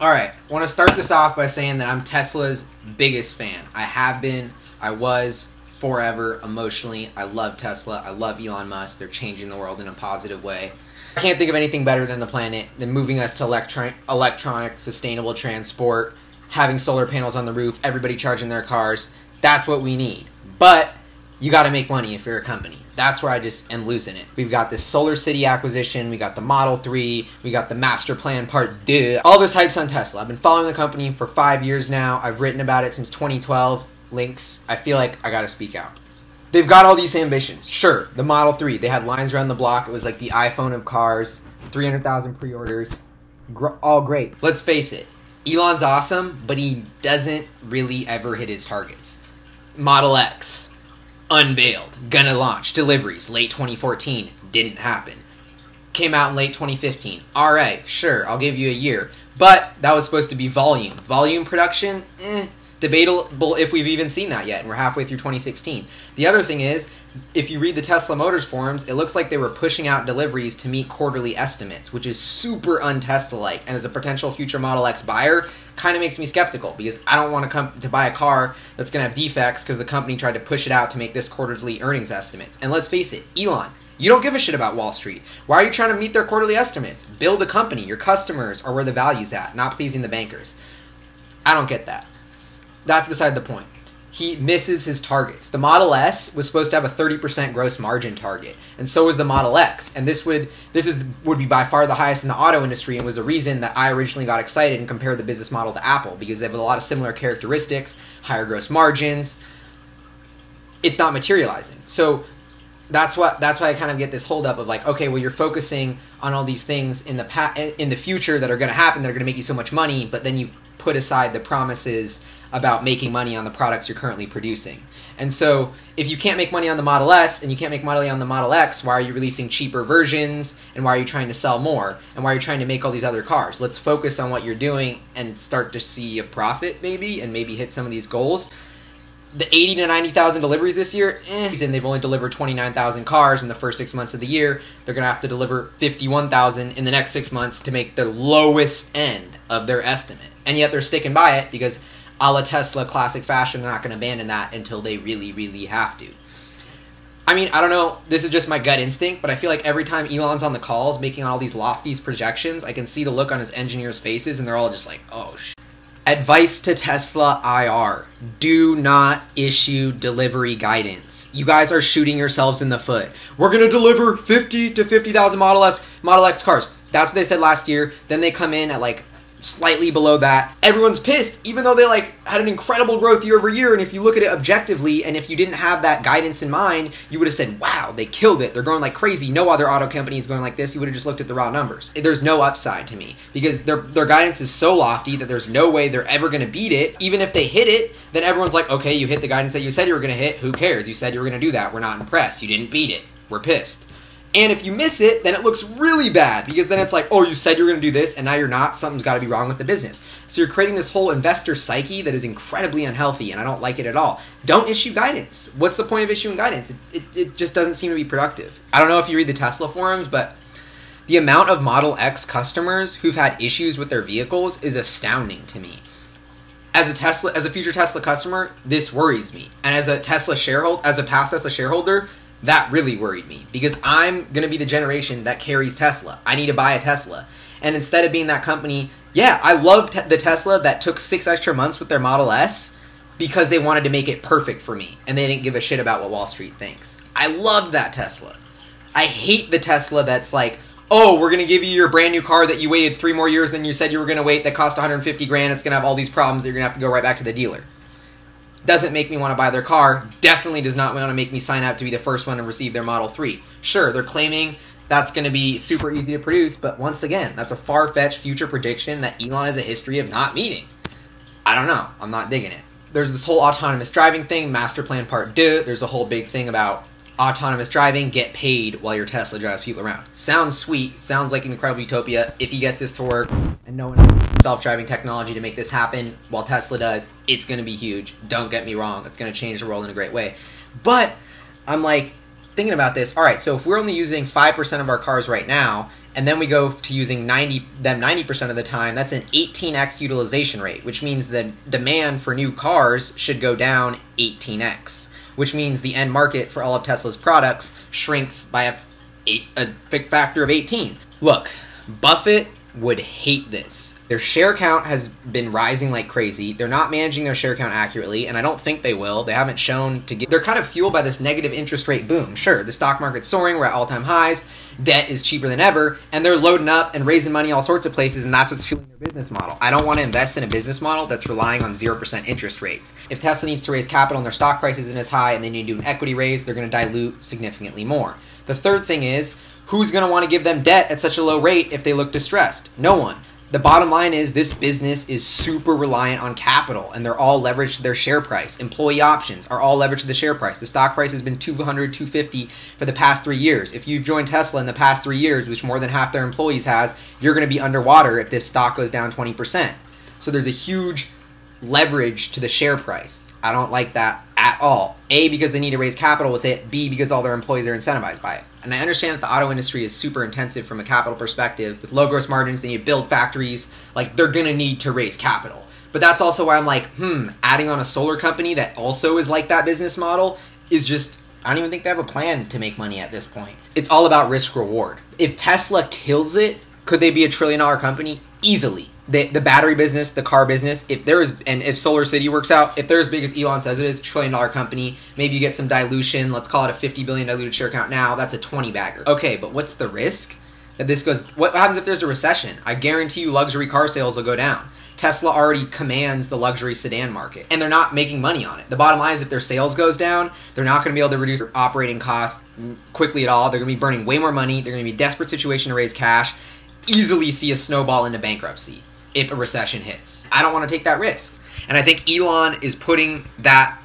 Alright, I want to start this off by saying that I'm Tesla's biggest fan. I have been, I was, forever, emotionally. I love Tesla. I love Elon Musk. They're changing the world in a positive way. I can't think of anything better than the planet, than moving us to electronic, sustainable transport, having solar panels on the roof, everybody charging their cars. That's what we need. But you got to make money if you're a company. That's where I just am losing it. We've got this SolarCity acquisition. We got the Model 3. We got the Master Plan Part 2. All this hype's on Tesla. I've been following the company for 5 years now. I've written about it since 2012. Links. I feel like I got to speak out. They've got all these ambitions. Sure, the Model 3. They had lines around the block. It was like the iPhone of cars. 300,000 pre-orders. All great. Let's face it. Elon's awesome, but he doesn't really ever hit his targets. Model X. Unveiled, gonna launch, deliveries, late 2014, didn't happen. Came out in late 2015, alright, sure, I'll give you a year. But that was supposed to be volume. Volume production, debatable if we've even seen that yet, and we're halfway through 2016. The other thing is, if you read the Tesla Motors forums, it looks like they were pushing out deliveries to meet quarterly estimates, which is super un-Tesla-like, and as a potential future Model X buyer, kind of makes me skeptical because I don't want to come to buy a car that's going to have defects because the company tried to push it out to make this quarterly earnings estimates. And let's face it, Elon, you don't give a shit about Wall Street. Why are you trying to meet their quarterly estimates? Build a company. Your customers are where the value's at, not pleasing the bankers. I don't get that. That's beside the point. He misses his targets. The Model S was supposed to have a 30% gross margin target, and so was the Model X. And this would be by far the highest in the auto industry, and was the reason that I originally got excited and compared the business model to Apple, because they have a lot of similar characteristics, higher gross margins. It's not materializing. So that's why I kind of get this holdup of like, okay, well, you're focusing on all these things in the future that are going to happen, that are going to make you so much money, but then you put aside the promises about making money on the products you're currently producing. And so if you can't make money on the Model S and you can't make money on the Model X, why are you releasing cheaper versions, and why are you trying to sell more, and why are you trying to make all these other cars? Let's focus on what you're doing and start to see a profit maybe, and maybe hit some of these goals. The 80 to 90,000 deliveries this year, and they've only delivered 29,000 cars in the first 6 months of the year. They're going to have to deliver 51,000 in the next 6 months to make the lowest end of their estimate. And yet they're sticking by it because, a la Tesla classic fashion, they're not going to abandon that until they really, really have to. I mean, I don't know, this is just my gut instinct, but I feel like every time Elon's on the calls making all these lofty projections, I can see the look on his engineers' faces, and they're all just like, oh shit. Advice to Tesla IR. Do not issue delivery guidance. You guys are shooting yourselves in the foot. We're going to deliver 50 to 50,000 Model X cars. That's what they said last year. Then they come in at like slightly below that. Everyone's pissed, even though they like had an incredible growth year over year. And if you look at it objectively, and if you didn't have that guidance in mind, you would have said, wow, they killed it. They're growing like crazy. No other auto company is going like this. You would have just looked at the raw numbers. There's no upside to me because their guidance is so lofty that there's no way they're ever going to beat it. Even if they hit it, then everyone's like, okay, you hit the guidance that you said you were going to hit. Who cares? You said you were going to do that. We're not impressed. You didn't beat it. We're pissed. And if you miss it, then it looks really bad because then it's like, oh, you said you were going to do this and now you're not. Something's got to be wrong with the business. So you're creating this whole investor psyche that is incredibly unhealthy, and I don't like it at all. Don't issue guidance. What's the point of issuing guidance? It just doesn't seem to be productive. I don't know if you read the Tesla forums, but the amount of Model X customers who've had issues with their vehicles is astounding to me. As a future Tesla customer, this worries me. And as a Tesla shareholder, as a past Tesla shareholder, that really worried me because I'm going to be the generation that carries Tesla. I need to buy a Tesla. And instead of being that company, yeah, I love the Tesla that took 6 extra months with their Model S because they wanted to make it perfect for me and they didn't give a shit about what Wall Street thinks. I love that Tesla. I hate the Tesla that's like, oh, we're going to give you your brand new car that you waited 3 more years than you said you were going to wait, that cost 150 grand. It's going to have all these problems that you're going to have to go right back to the dealer. Doesn't make me want to buy their car, definitely does not want to make me sign up to be the first one to receive their Model 3. Sure, they're claiming that's going to be super easy to produce, but once again, that's a far-fetched future prediction that Elon has a history of not meeting. I don't know. I'm not digging it. There's this whole autonomous driving thing, Master Plan Part 2. There's a whole big thing about autonomous driving, get paid while your Tesla drives people around. Sounds sweet. Sounds like an incredible utopia if he gets this to work and no one else. Self-driving technology to make this happen while Tesla does, it's going to be huge. Don't get me wrong. It's going to change the world in a great way. But I'm like thinking about this. All right, so if we're only using 5% of our cars right now and then we go to using 90% of the time, that's an 18x utilization rate, which means the demand for new cars should go down 18x, which means the end market for all of Tesla's products shrinks by a factor of 18. Look, Buffett would hate this. Their share count has been rising like crazy. They're not managing their share count accurately, and I don't think they will. They haven't shown to get... They're kind of fueled by this negative interest rate boom. Sure, the stock market's soaring, we're at all-time highs, debt is cheaper than ever, and they're loading up and raising money all sorts of places, and that's what's fueling their business model. I don't want to invest in a business model that's relying on 0% interest rates. If Tesla needs to raise capital and their stock price isn't as high and they need to do an equity raise, they're going to dilute significantly more. The third thing is, who's going to want to give them debt at such a low rate if they look distressed? No one. The bottom line is this business is super reliant on capital, and they're all leveraged to their share price. Employee options are all leveraged to the share price. The stock price has been 200, 250 for the past 3 years. If you've joined Tesla in the past 3 years, which more than half their employees has, you're going to be underwater if this stock goes down 20%. So there's a huge leverage to the share price. I don't like that at all. A, because they need to raise capital with it. B, because all their employees are incentivized by it. And I understand that the auto industry is super intensive from a capital perspective. With low gross margins, they need to build factories. Like, they're going to need to raise capital. But that's also why I'm like, adding on a solar company that also is like that business model is just, I don't even think they have a plan to make money at this point. It's all about risk reward. If Tesla kills it, could they be $1 trillion company? Easily. The battery business, the car business, if SolarCity works out, if they're as big as Elon says it is, $1 trillion company, maybe you get some dilution, let's call it a 50 billion diluted share count now, that's a 20 bagger. Okay, but what's the risk that this goes, what happens if there's a recession? I guarantee you luxury car sales will go down. Tesla already commands the luxury sedan market, and they're not making money on it. The bottom line is if their sales goes down, they're not going to be able to reduce their operating costs quickly at all. They're going to be burning way more money. They're going to be in a desperate situation to raise cash, easily see a snowball into bankruptcy if a recession hits. I don't want to take that risk. And I think Elon is putting that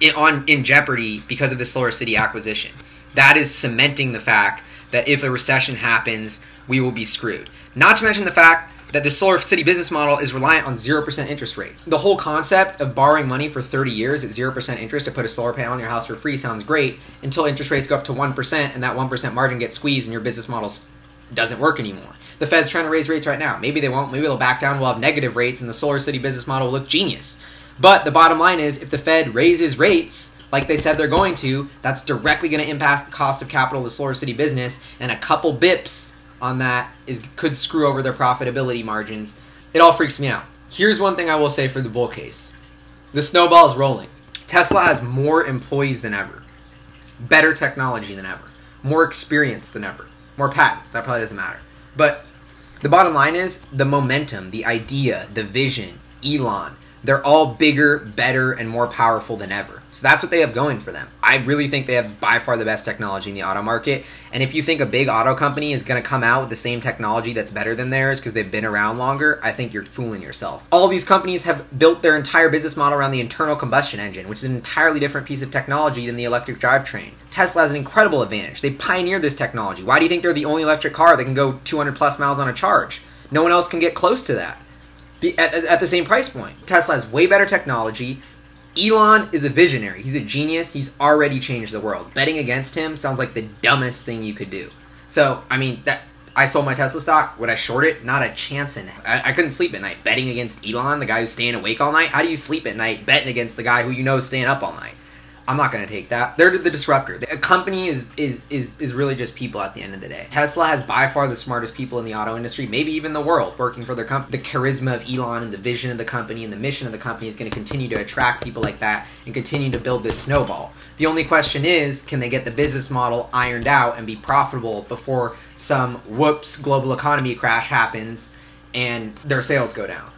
in jeopardy because of the SolarCity acquisition. That is cementing the fact that if a recession happens, we will be screwed. Not to mention the fact that the SolarCity business model is reliant on 0% interest rates. The whole concept of borrowing money for 30 years at 0% interest to put a solar panel on your house for free sounds great until interest rates go up to 1% and that 1% margin gets squeezed and your business model's doesn't work anymore. The Fed's trying to raise rates right now. Maybe they won't. Maybe they'll back down. We'll have negative rates and the SolarCity business model will look genius. But the bottom line is if the Fed raises rates like they said they're going to, that's directly going to impact the cost of capital of the SolarCity business, and a couple bips on that could screw over their profitability margins. It all freaks me out. Here's one thing I will say for the bull case. The snowball is rolling. Tesla has more employees than ever, better technology than ever, more experience than ever. More patents, that probably doesn't matter. But the bottom line is the momentum, the idea, the vision, Elon, they're all bigger, better, and more powerful than ever. So that's what they have going for them. I really think they have by far the best technology in the auto market. And if you think a big auto company is going to come out with the same technology that's better than theirs because they've been around longer, I think you're fooling yourself. All these companies have built their entire business model around the internal combustion engine, which is an entirely different piece of technology than the electric drivetrain. Tesla has an incredible advantage. They pioneered this technology. Why do you think they're the only electric car that can go 200 plus miles on a charge? No one else can get close to that at the same price point. Tesla has way better technology. Elon is a visionary. He's a genius. He's already changed the world. Betting against him sounds like the dumbest thing you could do. So, I mean, I sold my Tesla stock. Would I short it? Not a chance in hell. I couldn't sleep at night. Betting against Elon, the guy who's staying awake all night? How do you sleep at night betting against the guy who you know is staying up all night? I'm not going to take that. They're the disruptor. A company is really just people at the end of the day. Tesla has by far the smartest people in the auto industry, maybe even the world, working for their company. The charisma of Elon and the vision of the company and the mission of the company is going to continue to attract people like that and continue to build this snowball. The only question is, can they get the business model ironed out and be profitable before some whoops global economy crash happens and their sales go down?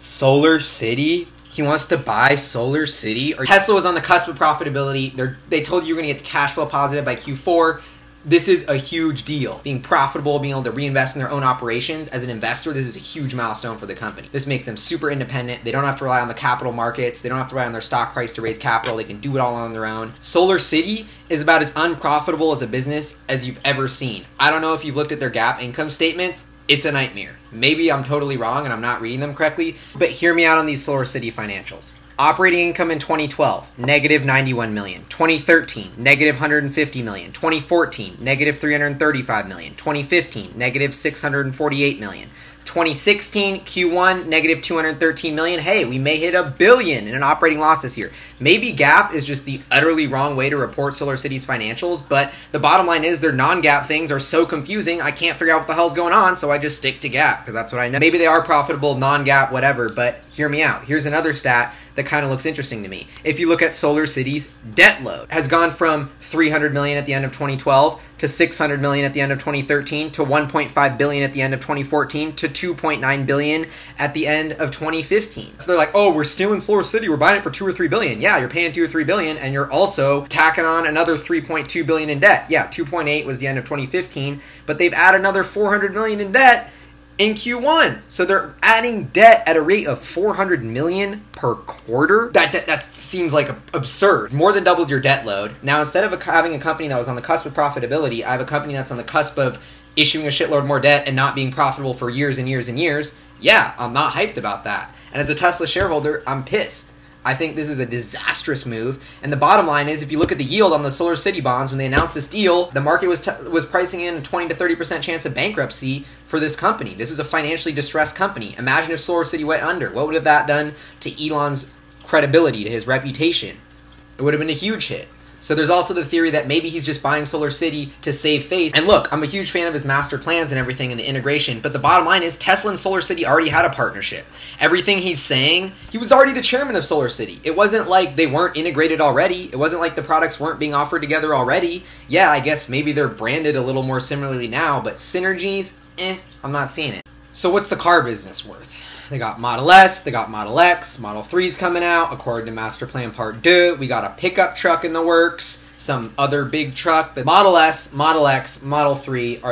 SolarCity? He wants to buy SolarCity. Tesla was on the cusp of profitability. They told you you're going to get to cash flow positive by Q4. This is a huge deal. Being profitable, being able to reinvest in their own operations. As an investor, this is a huge milestone for the company. This makes them super independent. They don't have to rely on the capital markets. They don't have to rely on their stock price to raise capital. They can do it all on their own. SolarCity is about as unprofitable as a business as you've ever seen. I don't know if you've looked at their GAAP income statements. It's a nightmare. Maybe I'm totally wrong and I'm not reading them correctly, but hear me out on these SolarCity financials. Operating income in 2012, -91 million. 2013, -150 million. 2014, -335 million. 2015, -648 million. 2016, Q1, -213 million. Hey, we may hit $1 billion in an operating loss this year. Maybe GAAP is just the utterly wrong way to report SolarCity's financials, but the bottom line is their non-GAAP things are so confusing, I can't figure out what the hell's going on, so I just stick to GAAP, because that's what I know. Maybe they are profitable, non-GAAP, whatever, but hear me out. Here's another stat that kind of looks interesting to me. If you look at SolarCity's debt load, has gone from $300 million at the end of 2012 to $600 million at the end of 2013 to $1.5 billion at the end of 2014 to $2.9 billion at the end of 2015. So they're like, oh, we're stealing SolarCity, we're buying it for $2 or $3 billion. Yeah, you're paying $2 or $3 billion and you're also tacking on another $3.2 billion in debt. Yeah, $2.8 was the end of 2015, but they've added another $400 million in debt in Q1. So they're adding debt at a rate of $400 million per quarter. That seems like absurd. More than doubled your debt load. Now, instead of having a company that was on the cusp of profitability, I have a company that's on the cusp of issuing a shitload more debt and not being profitable for years and years and years. Yeah, I'm not hyped about that. And as a Tesla shareholder, I'm pissed. I think this is a disastrous move. And the bottom line is, if you look at the yield on the SolarCity bonds, when they announced this deal, the market was pricing in a 20 to 30% chance of bankruptcy for this company. This is a financially distressed company. Imagine if SolarCity went under. What would have that done to Elon's credibility, to his reputation? It would have been a huge hit. So there's also the theory that maybe he's just buying SolarCity to save face. And look, I'm a huge fan of his master plans and everything and the integration, but the bottom line is Tesla and SolarCity already had a partnership. Everything he's saying, he was already the chairman of SolarCity. It wasn't like they weren't integrated already. It wasn't like the products weren't being offered together already. Yeah, I guess maybe they're branded a little more similarly now, but synergies, I'm not seeing it. So what's the car business worth? They got Model S, they got Model X, Model 3's coming out, according to Master Plan Part 2. We got a pickup truck in the works, some other big truck. The Model S, Model X, Model 3,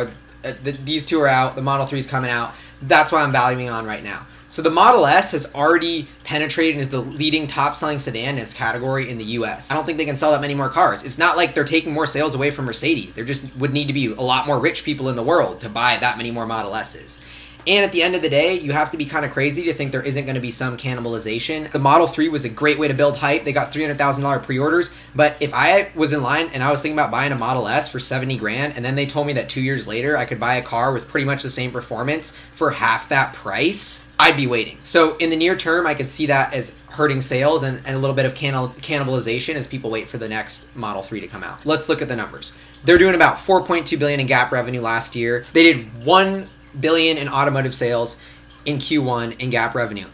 these two are out. The Model 3's coming out. That's why I'm valuing on right now. So the Model S has already penetrated and is the leading top-selling sedan in its category in the US. I don't think they can sell that many more cars. It's not like they're taking more sales away from Mercedes. There just would need to be a lot more rich people in the world to buy that many more Model S's. And at the end of the day, you have to be kind of crazy to think there isn't going to be some cannibalization. The Model 3 was a great way to build hype. They got $300,000 pre-orders. But if I was in line and I was thinking about buying a Model S for 70 grand, and then they told me that 2 years later I could buy a car with pretty much the same performance for half that price, I'd be waiting. So in the near term, I could see that as hurting sales and a little bit of cannibalization as people wait for the next Model 3 to come out. Let's look at the numbers. They're doing about $4.2 billion in GAAP revenue last year. They did $1 billion in automotive sales in Q1 in GAAP revenue.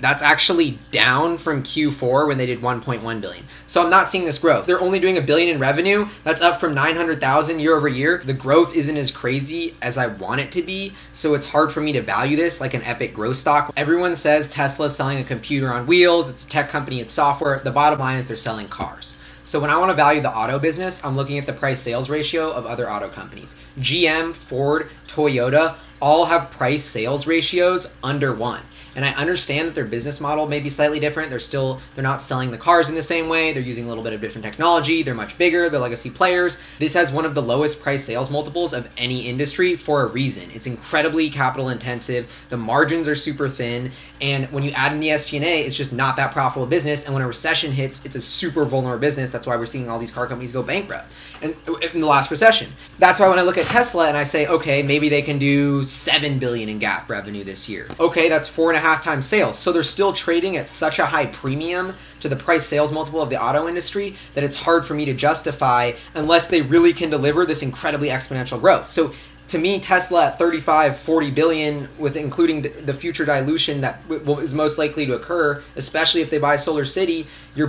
That's actually down from Q4 when they did 1.1 billion. So I'm not seeing this growth. They're only doing $1 billion in revenue. That's up from 900,000 year over year. The growth isn't as crazy as I want it to be. So it's hard for me to value this like an epic growth stock. Everyone says Tesla's selling a computer on wheels. It's a tech company, it's software. The bottom line is they're selling cars. So when I want to value the auto business, I'm looking at the price sales ratio of other auto companies. GM, Ford, Toyota, all have price sales ratios under 1. And I understand that their business model may be slightly different. They're not selling the cars in the same way. They're using a little bit of different technology. They're much bigger. They're legacy players. This has one of the lowest price sales multiples of any industry for a reason. It's incredibly capital intensive. The margins are super thin. And when you add in the SG&A, it's just not that profitable business. And when a recession hits, it's a super vulnerable business. That's why we're seeing all these car companies go bankrupt and in the last recession. That's why when I look at Tesla and I say, okay, maybe they can do $7 billion in GAAP revenue this year. Okay, that's 4.5 times sales. So they're still trading at such a high premium to the price sales multiple of the auto industry that it's hard for me to justify unless they really can deliver this incredibly exponential growth. So to me, Tesla at 35, 40 billion, with including the future dilution that is most likely to occur, especially if they buy SolarCity, you're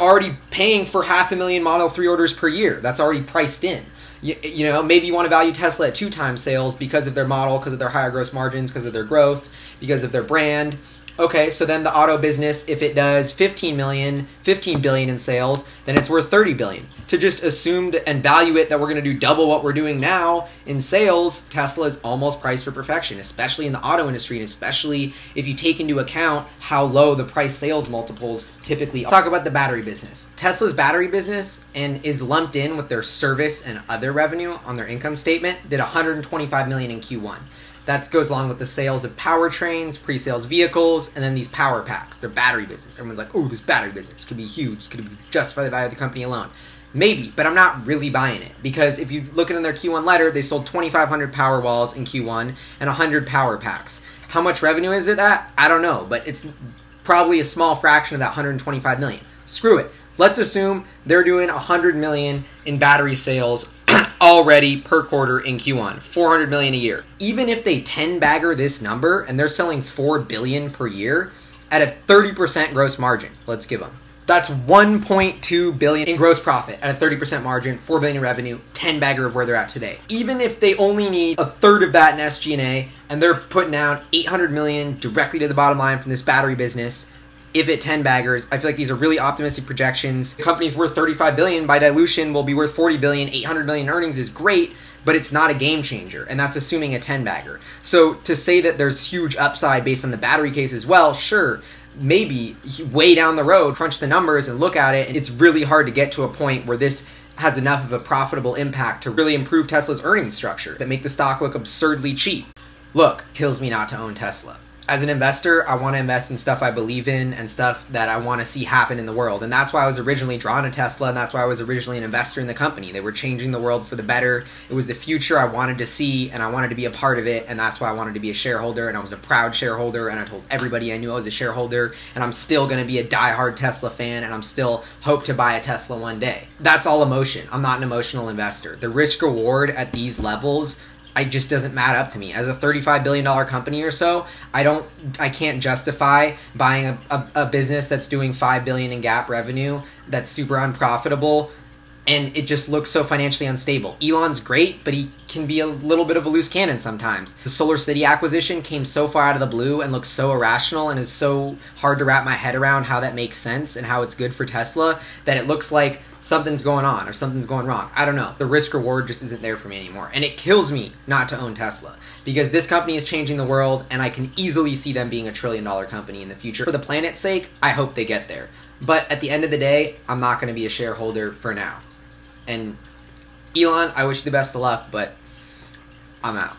already paying for 500,000 Model 3 orders per year. That's already priced in. You know, maybe you want to value Tesla at 2 times sales because of their model, because of their higher gross margins, because of their growth, because of their brand. Okay, so then the auto business, if it does 15 billion in sales, then it's worth 30 billion. To just assume and value it that we're going to do double what we're doing now in sales, Tesla is almost priced for perfection, especially in the auto industry, and especially if you take into account how low the price sales multiples typically are. Talk about the battery business. Tesla's battery business and is lumped in with their service and other revenue on their income statement, did $125 million in Q1. That goes along with the sales of powertrains, pre-sales vehicles, and then these power packs. They're battery business. Everyone's like, oh, this battery business could be huge. Could be just by the value of the company alone. Maybe, but I'm not really buying it. Because if you look at their Q1 letter, they sold 2,500 Powerwalls in Q1 and 100 Powerpacks. How much revenue is it at? I don't know, but it's probably a small fraction of that 125 million. Screw it. Let's assume they're doing 100 million in battery sales already per quarter in Q1, 400 million a year. Even if they 10-bagger this number and they're selling 4 billion per year at a 30% gross margin, let's give them. That's 1.2 billion in gross profit at a 30% margin, 4 billion in revenue, 10-bagger of where they're at today. Even if they only need a third of that in SG&A and they're putting down 800 million directly to the bottom line from this battery business, if it 10-baggers, I feel like these are really optimistic projections. The company's worth 35 billion by dilution, will be worth 40 billion, 800 million earnings is great, but it's not a game changer, and that's assuming a 10-bagger. So to say that there's huge upside based on the battery case as well, sure, maybe way down the road, crunch the numbers and look at it, and it's really hard to get to a point where this has enough of a profitable impact to really improve Tesla's earnings structure that make the stock look absurdly cheap. Look, kills me not to own Tesla. As an investor, I want to invest in stuff I believe in and stuff that I want to see happen in the world. And that's why I was originally drawn to Tesla, and that's why I was originally an investor in the company. They were changing the world for the better. It was the future I wanted to see, and I wanted to be a part of it, and that's why I wanted to be a shareholder, and I was a proud shareholder, and I told everybody I knew I was a shareholder, and I'm still going to be a diehard Tesla fan, and I'm still hope to buy a Tesla one day. That's all emotion. I'm not an emotional investor. The risk-reward at these levels, it just doesn't add up to me. As a $35 billion company or so, I can't justify buying a business that's doing $5 billion in GAAP revenue, that's super unprofitable, and it just looks so financially unstable. Elon's great, but he can be a little bit of a loose cannon sometimes. The SolarCity acquisition came so far out of the blue and looks so irrational and is so hard to wrap my head around how that makes sense and how it's good for Tesla that it looks like something's going on or something's going wrong. I don't know. The risk reward just isn't there for me anymore. And it kills me not to own Tesla because this company is changing the world and I can easily see them being a $1 trillion company in the future. For the planet's sake, I hope they get there. But at the end of the day, I'm not going to be a shareholder for now. And Elon, I wish you the best of luck, but I'm out.